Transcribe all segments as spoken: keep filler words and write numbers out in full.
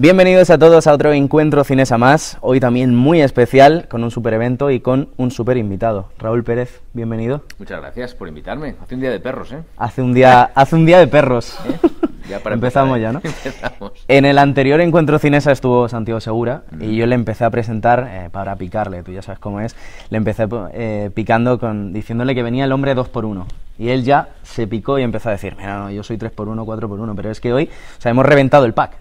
Bienvenidos a todos a otro Encuentro Cinesa Más, hoy también muy especial, con un super evento y con un super invitado. Raúl Pérez, bienvenido. Muchas gracias por invitarme. Hace un día de perros, ¿eh? Hace un día, hace un día de perros. ¿Eh? Ya para Empezamos empezar, ya, ¿no? Empezamos. En el anterior Encuentro Cinesa estuvo Santiago Segura mm. y yo le empecé a presentar, eh, para picarle, tú ya sabes cómo es, le empecé eh, picando con diciéndole que venía el hombre dos por uno. Y él ya se picó y empezó a decir, mira, no, yo soy tres por uno, cuatro por uno, pero es que hoy, o sea, hemos reventado el pack.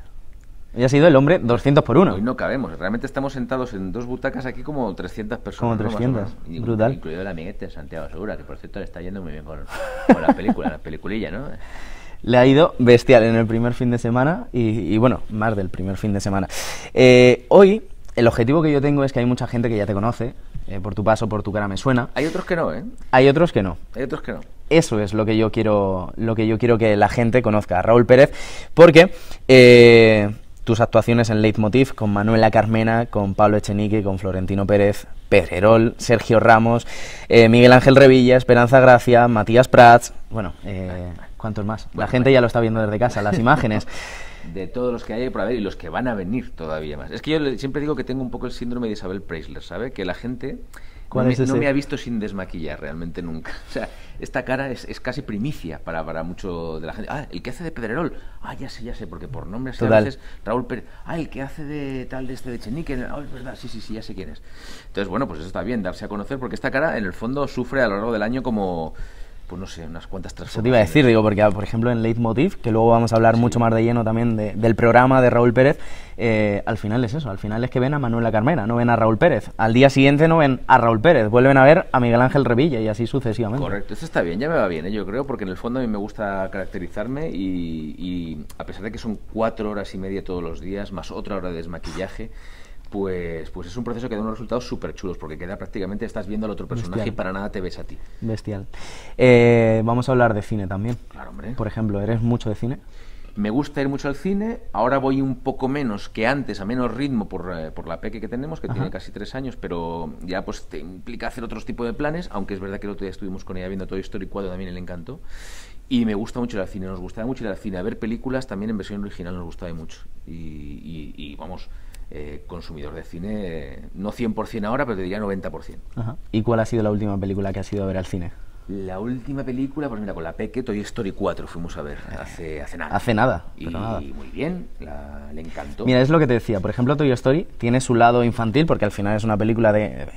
Y ha sido el hombre doscientos por uno. Hoy no cabemos, realmente estamos sentados en dos butacas aquí como trescientas personas. Como trescientas, ¿no? Y, brutal. Incluido el amiguete Santiago Segura, que por cierto le está yendo muy bien con, con la película, la peliculilla, ¿no? Le ha ido bestial en el primer fin de semana y, y bueno, más del primer fin de semana. Eh, hoy, el objetivo que yo tengo es que hay mucha gente que ya te conoce, eh, por tu paso, por tu cara me suena. Hay otros que no, ¿eh? Hay otros que no. Hay otros que no. Eso es lo que yo quiero, lo que yo quiero que la gente conozca, Raúl Pérez, porque... Eh, tus actuaciones en Late Motiv con Manuela Carmena, con Pablo Echenique, con Florentino Pérez, Pedrerol, Sergio Ramos, eh, Miguel Ángel Revilla, Esperanza Gracia, Matías Prats... Bueno, eh, ¿cuántos más? Bueno, la gente bueno. ya lo está viendo desde casa, las imágenes. De todos los que hay por haber y los que van a venir todavía más. Es que yo siempre digo que tengo un poco el síndrome de Isabel Preisler, ¿sabe? Que la gente... No me, no me ha visto sin desmaquillar realmente nunca. O sea, esta cara es, es casi primicia para, para mucho de la gente. Ah, el que hace de Pedrerol. Ah, ya sé, ya sé, porque por nombre así a veces Raúl Pérez. Ah, el que hace de tal de este de Echenique. Ah, es verdad, sí, sí, sí, ya sé quién es. Entonces, bueno, pues eso está bien, darse a conocer, porque esta cara en el fondo sufre a lo largo del año como... Pues no sé, unas cuantas transformaciones. Eso te iba a decir, digo, porque por ejemplo en Late Motiv, que luego vamos a hablar sí. mucho más de lleno también de, del programa de Raúl Pérez, eh, al final es eso, al final es que ven a Manuela Carmena, no ven a Raúl Pérez. Al día siguiente no ven a Raúl Pérez, vuelven a ver a Miguel Ángel Revilla y así sucesivamente. Correcto, esto está bien, ya me va bien, ¿eh? Yo creo, porque en el fondo a mí me gusta caracterizarme y, y a pesar de que son cuatro horas y media todos los días, más otra hora de desmaquillaje, Pues, pues es un proceso que da unos resultados súper chulos, porque queda prácticamente, estás viendo al otro personaje Bestial. Y para nada te ves a ti. Bestial. Eh, vamos a hablar de cine también. Claro, hombre. Por ejemplo, ¿eres mucho de cine? Me gusta ir mucho al cine, ahora voy un poco menos que antes, a menos ritmo por, eh, por la peque que tenemos, que Ajá. tiene casi tres años, pero ya pues te implica hacer otros tipos de planes, aunque es verdad que el otro día estuvimos con ella viendo Toy Story cuatro, también le encantó. Y me gusta mucho ir al cine, nos gustaba mucho ir al cine, a ver películas también en versión original nos gustaba mucho. Y, y, y vamos... Eh, consumidor de cine, eh, no cien por cien ahora, pero te diría noventa por ciento. Ajá. ¿Y cuál ha sido la última película que has ido a ver al cine? La última película, pues mira, con la peque, Toy Story cuatro fuimos a ver, eh, hace, hace nada. Hace nada, y pero nada. Muy bien, la, le encantó. Mira, es lo que te decía, por ejemplo, Toy Story tiene su lado infantil, porque al final es una película de...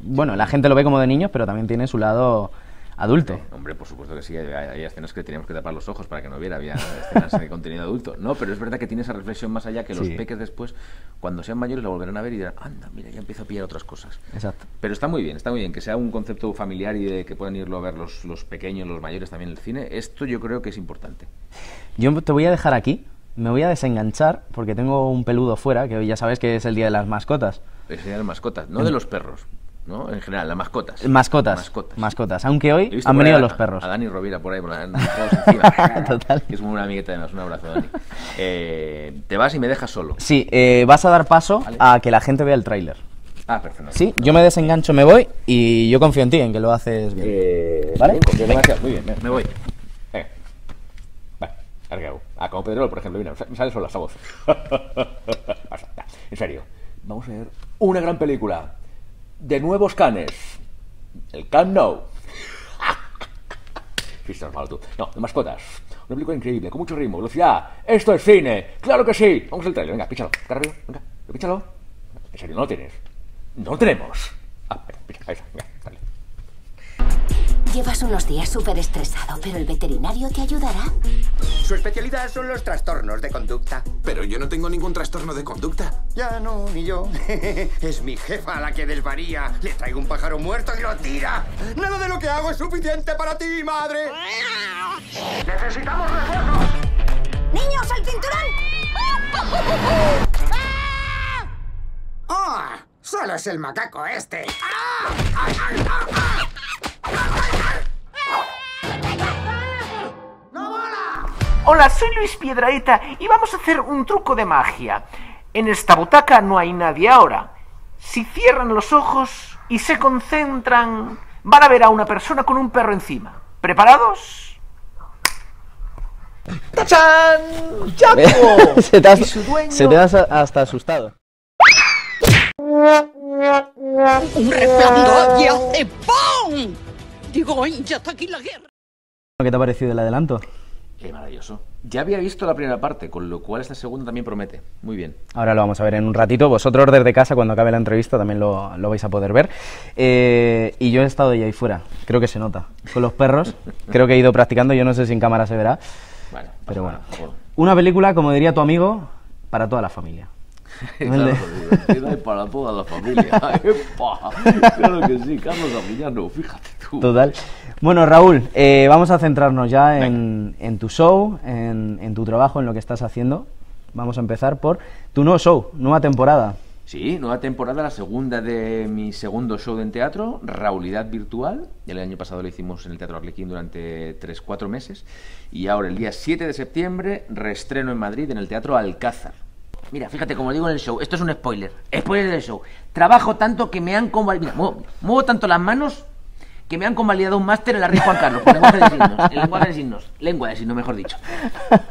Bueno, la gente lo ve como de niños, pero también tiene su lado... adulto. Hombre, hombre, por supuesto que sí, hay, hay escenas que teníamos que tapar los ojos para que no viera, había escenas de contenido adulto. No, pero es verdad que tiene esa reflexión más allá, que sí. los peques después, cuando sean mayores, la volverán a ver y dirán, anda, mira, ya empiezo a pillar otras cosas. Exacto. Pero está muy bien, está muy bien, que sea un concepto familiar y de que puedan irlo a ver los, los pequeños, los mayores también en el cine. Esto yo creo que es importante. Yo te voy a dejar aquí, me voy a desenganchar, porque tengo un peludo fuera, que hoy ya sabes que es el día de las mascotas. Es el día de las mascotas, no de los perros. ¿No? En general, las mascotas. Mascotas. Mascotas. Mascotas. Aunque hoy han venido a, los perros. A Dani Rovira por ahí, por la, todos encima. Total. Que es una amigueta de más. Un abrazo, Dani. Eh, te vas y me dejas solo. Sí, eh, vas a dar paso vale. a que la gente vea el tráiler. Ah, perfecto. Sí, yo me desengancho, me voy y yo confío en ti, en que lo haces bien. Eh, ¿Vale? Bien, muy bien, me voy. Venga. Vale, ahora qué hago. Ah, como Pedrerol, por ejemplo, mira, me sale solo esa voz. En serio, vamos a ver una gran película. De nuevos canes. El Camp Nou. No, de mascotas. Una película increíble, con mucho ritmo, velocidad. Esto es cine. ¡Claro que sí! Vamos al trailer, venga, píchalo. Carrillo, venga, píchalo. En serio, no lo tienes. No lo tenemos. Ah, venga, píchalo. Ahí está, venga, dale. Llevas unos días súper estresado, pero el veterinario te ayudará. Su especialidad son los trastornos de conducta. Pero yo no tengo ningún trastorno de conducta. Ya no, ni yo. Es mi jefa la que desvaría. Le traigo un pájaro muerto y lo tira. Nada de lo que hago es suficiente para ti, madre. ¡Necesitamos refuerzos! ¡Niños, al cinturón! ¡Ah! Oh, solo es el macaco este. ¡Ah! ¡Ah, ah, ah, ah! Hola, soy Luis Piedraeta y vamos a hacer un truco de magia. En esta butaca no hay nadie ahora. Si cierran los ojos y se concentran, van a ver a una persona con un perro encima. ¿Preparados? ¡Tachán! ¡Chapo! Se te, has, se te has hasta asustado. Un resplandor y hace ¡pum! Digo, ya está aquí la guerra. ¿Qué te ha parecido el adelanto? Qué maravilloso. Ya había visto la primera parte, con lo cual esta segunda también promete. Muy bien. Ahora lo vamos a ver en un ratito. Vosotros desde casa, cuando acabe la entrevista, también lo, lo vais a poder ver. Eh, y yo he estado ahí fuera. Creo que se nota. Con los perros. Creo que he ido practicando. Yo no sé si en cámara se verá. Bueno, pero bueno. Nada, una película, como diría tu amigo, para toda la familia. Claro, divertida para toda la familia. ¡Epa! Claro que sí, Carlos Amillano, fíjate tú. Total. Bueno, Raúl, eh, vamos a centrarnos ya en, en tu show, en, en tu trabajo, en lo que estás haciendo. Vamos a empezar por tu nuevo show, nueva temporada. Sí, nueva temporada, la segunda de mi segundo show en teatro, Raulidad Virtual. El año pasado lo hicimos en el Teatro Arlequín durante tres cuatro meses. Y ahora, el día siete de septiembre, reestreno en Madrid en el Teatro Alcázar. Mira, fíjate, como digo en el show, esto es un spoiler, spoiler del show. Trabajo tanto que me han convalidado, mira, muevo, muevo tanto las manos que me han convalidado un máster en la Rey Juan Carlos, el lenguaje de signos, el lenguaje de signos, lengua de signos, mejor dicho.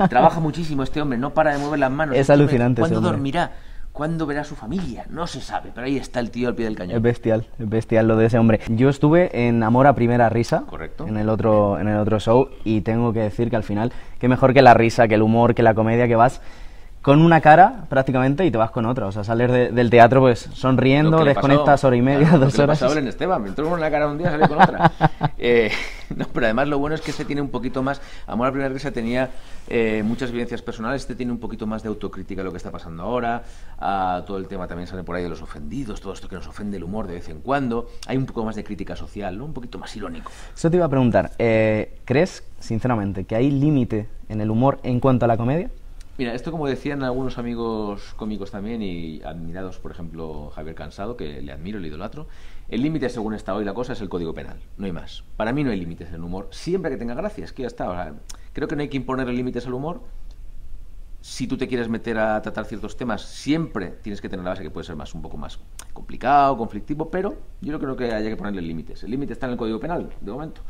Trabaja muchísimo este hombre, no para de mover las manos. Es este alucinante. ¿Cuándo dormirá? ¿Cuándo verá a su familia? No se sabe, pero ahí está el tío al pie del cañón. Es bestial, es bestial lo de ese hombre. Yo estuve en Amor a Primera Risa, correcto, en el otro, en el otro show, y tengo que decir que al final, qué mejor que la risa, que el humor, que la comedia, que vas con una cara prácticamente y te vas con otra, o sea, sales de, del teatro pues sonriendo, desconectas pasó, hora y media, claro, dos horas. Lo que le pasó a Esteban, me entró con una cara un día, salí con otra. eh, no, pero además lo bueno es que este tiene un poquito más, Amor a Primera Risa tenía eh, muchas vivencias personales, este tiene un poquito más de autocrítica a lo que está pasando ahora, a todo el tema también sale por ahí de los ofendidos, todo esto que nos ofende el humor de vez en cuando, hay un poco más de crítica social, ¿no? Un poquito más irónico. Eso te iba a preguntar, eh, ¿crees, sinceramente, que hay límite en el humor en cuanto a la comedia? Mira, esto como decían algunos amigos cómicos también y admirados, por ejemplo, Javier Cansado, que le admiro, le idolatro, el límite según está hoy la cosa es el código penal, no hay más. Para mí no hay límites en el humor, siempre que tenga gracia, es que ya está. O sea, creo que no hay que imponer límites al humor. Si tú te quieres meter a tratar ciertos temas, siempre tienes que tener la base que puede ser más un poco más complicado, conflictivo, pero yo no creo que haya que ponerle límites. El límite está en el código penal, de momento,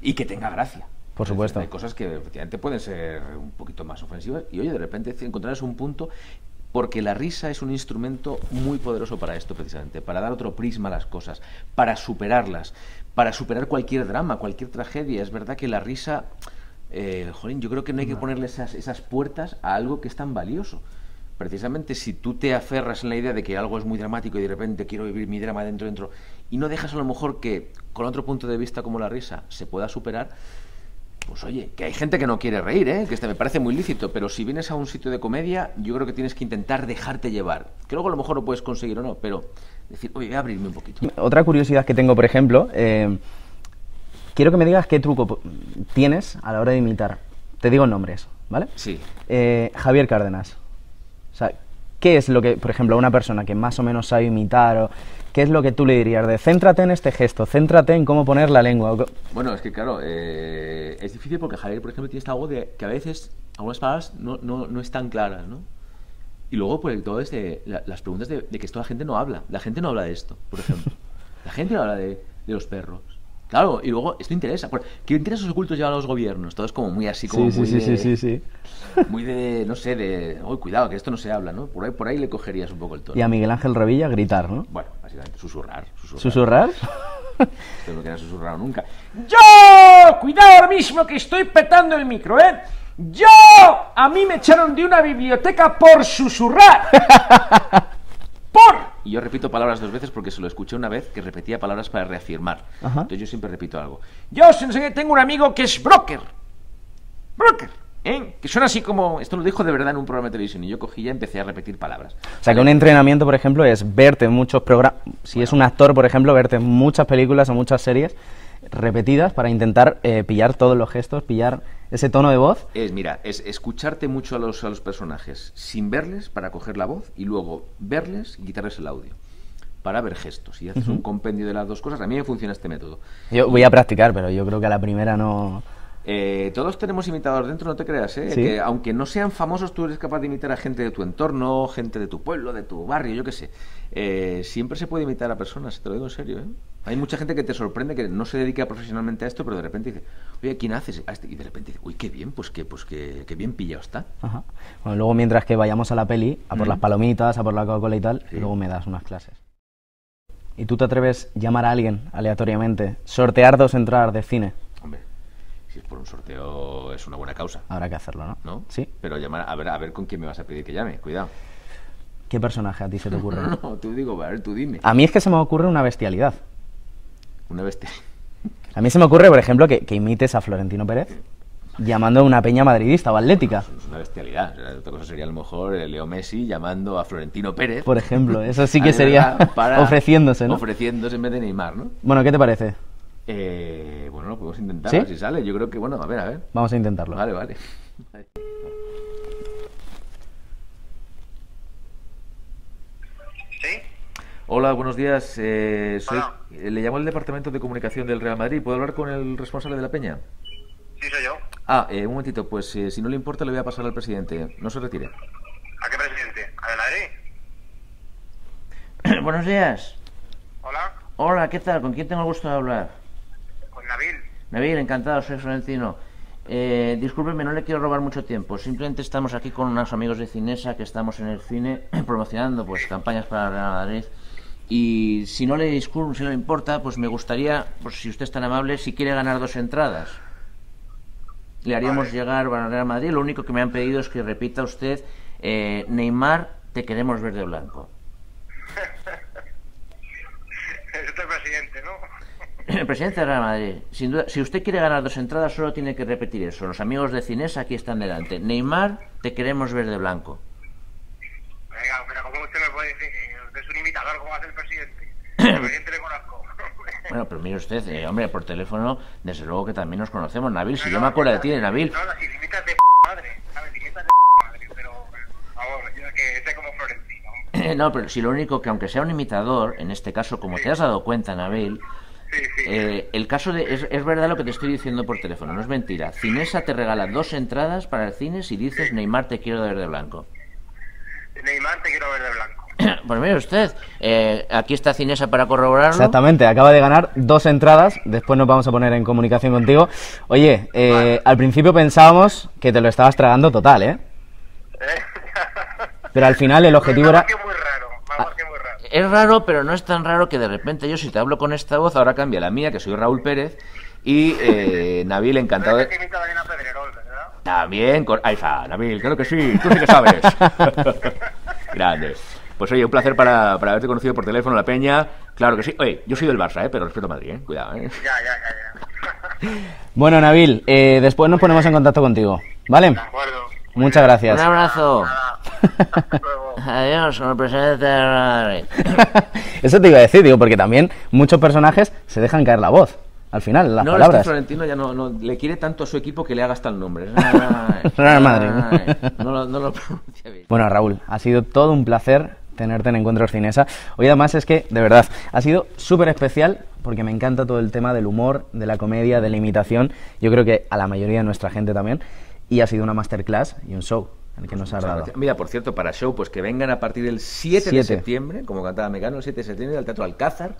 y que tenga gracia. Por supuesto. Hay cosas que efectivamente pueden ser un poquito más ofensivas y, oye, de repente encontrarás un punto, porque la risa es un instrumento muy poderoso para esto precisamente, para dar otro prisma a las cosas, para superarlas, para superar cualquier drama, cualquier tragedia. Es verdad que la risa, eh, jolín, yo creo que no hay que ponerle esas, esas puertas a algo que es tan valioso. Precisamente si tú te aferras en la idea de que algo es muy dramático y de repente quiero vivir mi drama dentro, dentro, y no dejas a lo mejor que con otro punto de vista como la risa se pueda superar. Pues oye, que hay gente que no quiere reír, ¿eh? Que este me parece muy lícito, pero si vienes a un sitio de comedia, yo creo que tienes que intentar dejarte llevar. Que luego a lo mejor lo puedes conseguir o no, pero decir, oye, voy a abrirme un poquito. Otra curiosidad que tengo, por ejemplo, eh, quiero que me digas qué truco tienes a la hora de imitar. Te digo nombres, ¿vale? Sí. Eh, Javier Cárdenas. O sea, ¿qué es lo que, por ejemplo, a una persona que más o menos sabe imitar o qué es lo que tú le dirías de céntrate en este gesto, céntrate en cómo poner la lengua? Bueno, es que claro, eh, es difícil porque Javier, por ejemplo, tiene esta voz de que a veces algunas palabras no, no, no están claras, ¿no? Y luego por el todo es de la, las preguntas de, de que esto la gente no habla, la gente no habla de esto, por ejemplo. La gente no habla de, de los perros. Claro, y luego esto interesa. ¿Qué intereses ocultos llevan los gobiernos? Todo es como muy así, como sí, muy sí, de, sí, sí, sí. Muy de, no sé, de... Uy, cuidado, que esto no se habla, ¿no? Por ahí, por ahí le cogerías un poco el tono. Y a Miguel Ángel Revilla gritar, ¿no? Bueno, básicamente, susurrar. ¿Susurrar? ¿Susurrar? Esto no queda susurrado nunca. ¡Yo! Cuidado ahora mismo que estoy petando el micro, ¿eh? ¡Yo! A mí me echaron de una biblioteca por susurrar. ¡Por! Y yo repito palabras dos veces porque se lo escuché una vez que repetía palabras para reafirmar. Ajá. Entonces yo siempre repito algo. Yo tengo un amigo que es broker. Broker. ¿Eh? Que suena así como... Esto lo dijo de verdad en un programa de televisión y yo cogí y empecé a repetir palabras. O sea, que un entrenamiento, por ejemplo, es verte en muchos programas... Si bueno, es un actor, por ejemplo, verte en muchas películas o muchas series repetidas para intentar eh, pillar todos los gestos, pillar ese tono de voz. Es, mira, es escucharte mucho a los, a los personajes sin verles para coger la voz y luego verles y quitarles el audio para ver gestos. Y haces uh-huh. un compendio de las dos cosas. A mí me funciona este método. Yo voy a practicar, pero yo creo que a la primera no... Eh, todos tenemos imitadores dentro, no te creas, ¿eh? ¿Sí? Que aunque no sean famosos, tú eres capaz de imitar a gente de tu entorno, gente de tu pueblo, de tu barrio, yo qué sé. Eh, siempre se puede imitar a personas, te lo digo en serio, ¿eh? Hay mucha gente que te sorprende, que no se dedica profesionalmente a esto, pero de repente dice, oye, ¿quién haces? Y de repente dice, uy, qué bien, pues qué, pues qué, qué bien pillado está. Ajá. Bueno, luego mientras que vayamos a la peli, a por mm. las palomitas, a por la Coca-Cola y tal, sí. y luego me das unas clases. ¿Y tú te atreves a llamar a alguien aleatoriamente, sortear dos entradas de cine? Hombre, si es por un sorteo es una buena causa. Habrá que hacerlo, ¿no? ¿No? Sí. Pero llamar, a ver, a ver con quién me vas a pedir que llame, cuidado. ¿Qué personaje a ti se te ocurre? no, no, tú digo, a ver, tú dime. A mí es que se me ocurre una bestialidad. Una bestia. A mí se me ocurre, por ejemplo, que, que imites a Florentino Pérez llamando a una peña madridista o atlética. Bueno, es una bestialidad. O sea, otra cosa sería a lo mejor Leo Messi llamando a Florentino Pérez. Por ejemplo, eso sí que sería para ofreciéndose, ¿no? Ofreciéndose en vez de Neymar, ¿no? Bueno, ¿qué te parece? Eh, bueno, lo podemos intentar, ¿sí? A ver si sale. Yo creo que, bueno, a ver, a ver. Vamos a intentarlo. Vale, vale. Hola, buenos días. Eh, soy, eh, le llamo al Departamento de Comunicación del Real Madrid. ¿Puedo hablar con el responsable de la peña? Sí, soy yo. Ah, eh, un momentito. Pues eh, si no le importa, le voy a pasar al presidente. No se retire. ¿A qué presidente? ¿A Madrid? Buenos días. Hola. Hola, ¿qué tal? ¿Con quién tengo el gusto de hablar? Con Nabil. Nabil, encantado. Soy Florentino. Eh, discúlpeme, no le quiero robar mucho tiempo. Simplemente estamos aquí con unos amigos de Cinesa que estamos en el cine promocionando pues campañas para el Real Madrid. Y si no le disculpo, si no le importa, pues me gustaría, pues si usted es tan amable, si quiere ganar dos entradas. Le haríamos vale. llegar a Real Madrid. Lo único que me han pedido es que repita usted, eh, Neymar, te queremos verde blanco. Este presidente, ¿no? El presidente de Real Madrid. Sin duda, si usted quiere ganar dos entradas, solo tiene que repetir eso. Los amigos de Cinesa aquí están delante. Neymar, te queremos verde blanco. Venga, pero ¿cómo usted me puede decir? Es un imitador, ¿cómo va a ser el presidente? El presidente le conozco. Bueno, pero mire usted, eh, hombre, por teléfono, desde luego que también nos conocemos, Nabil. Si no, yo no, me acuerdo de ti, Nabil. No, no, si imitas de p madre, ¿sabes? Imitas de p madre, pero, vamos, yo que sé como Florentino. Eh, no, pero si lo único que, aunque sea un imitador, en este caso, como sí. te has dado cuenta, Nabil, sí, sí, eh, el caso de. Es, es verdad lo que te estoy diciendo por teléfono, no es mentira. Cinesa te regala dos entradas para el cine si dices Neymar, te quiero ver de blanco. Neymar, te quiero ver de blanco. Pues mire usted, eh, aquí está Cinesa para corroborarlo. Exactamente, acaba de ganar dos entradas. Después nos vamos a poner en comunicación contigo. Oye, eh, vale. al principio pensábamos que te lo estabas tragando total, ¿eh? ¿Eh? Pero al final el objetivo era... Muy raro, muy raro. Es raro, pero no es tan raro que de repente yo si te hablo con esta voz, ahora cambia la mía, que soy Raúl Pérez. Y eh, Nabil, encantado de... También, con... ahí está, Nabil, creo que sí, tú sí que sabes. Grande. Pues oye, un placer para, para haberte conocido por teléfono, la peña. Claro que sí. Oye, yo soy del Barça, ¿eh? Pero respeto a Madrid, ¿eh? Cuidado, ¿eh? Ya, ya, ya. ya. Bueno, Nabil, eh, después nos ponemos en contacto contigo, ¿vale? De acuerdo. Muchas gracias. Un abrazo. Hasta luego. Adiós, con el presidente de Madrid. Eso te iba a decir, digo, porque también muchos personajes se dejan caer la voz. Al final, las no, palabras... No, este Florentino ya no, no le quiere tanto a su equipo que le haga hasta el nombre. Real Madrid. No lo, no lo pronuncia bien. Bueno, Raúl, ha sido todo un placer tenerte en Encuentros Cinesa. Hoy además es que, de verdad, ha sido súper especial porque me encanta todo el tema del humor, de la comedia, de la imitación. Yo creo que a la mayoría de nuestra gente también. Y ha sido una masterclass y un show el que pues nos ha dado. Mira, por cierto, para show, pues que vengan a partir del siete de septiembre, como cantaba Mecano, el siete de septiembre, al Teatro Alcázar,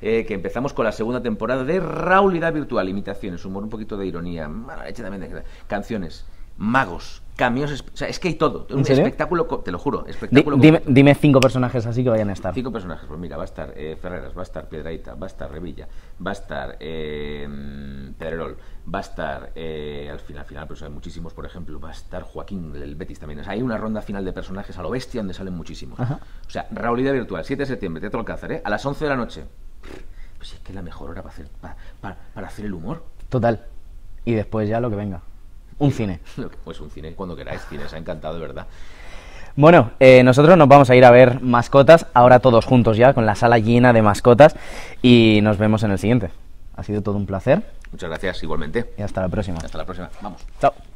eh, que empezamos con la segunda temporada de Raulidad Virtual. Imitaciones, humor, un poquito de ironía, mala leche también, de... canciones, magos, cambios, o sea, es que hay todo. Un espectáculo, te lo juro, espectáculo. Dime, dime cinco personajes así que vayan a estar. Cinco personajes, pues mira, va a estar eh, Ferreras, va a estar Piedraeta, va a estar Revilla, va a estar eh, Pedrerol, va a estar, eh, al final, al final, pero hay muchísimos, por ejemplo, va a estar Joaquín del Betis también. O sea, hay una ronda final de personajes a lo bestia donde salen muchísimos. Ajá. O sea, Raulidad Virtual, siete de septiembre, Teatro Alcázar, ¿eh? A las once de la noche. Pues es que es la mejor hora para hacer, para, para, para hacer el humor. Total. Y después ya lo que venga. Un cine. Pues un cine, cuando queráis, cine, se ha encantado, de verdad. Bueno, eh, nosotros nos vamos a ir a ver mascotas, ahora todos juntos ya, con la sala llena de mascotas, y nos vemos en el siguiente. Ha sido todo un placer. Muchas gracias, igualmente. Y hasta la próxima. Hasta la próxima, vamos. Chao.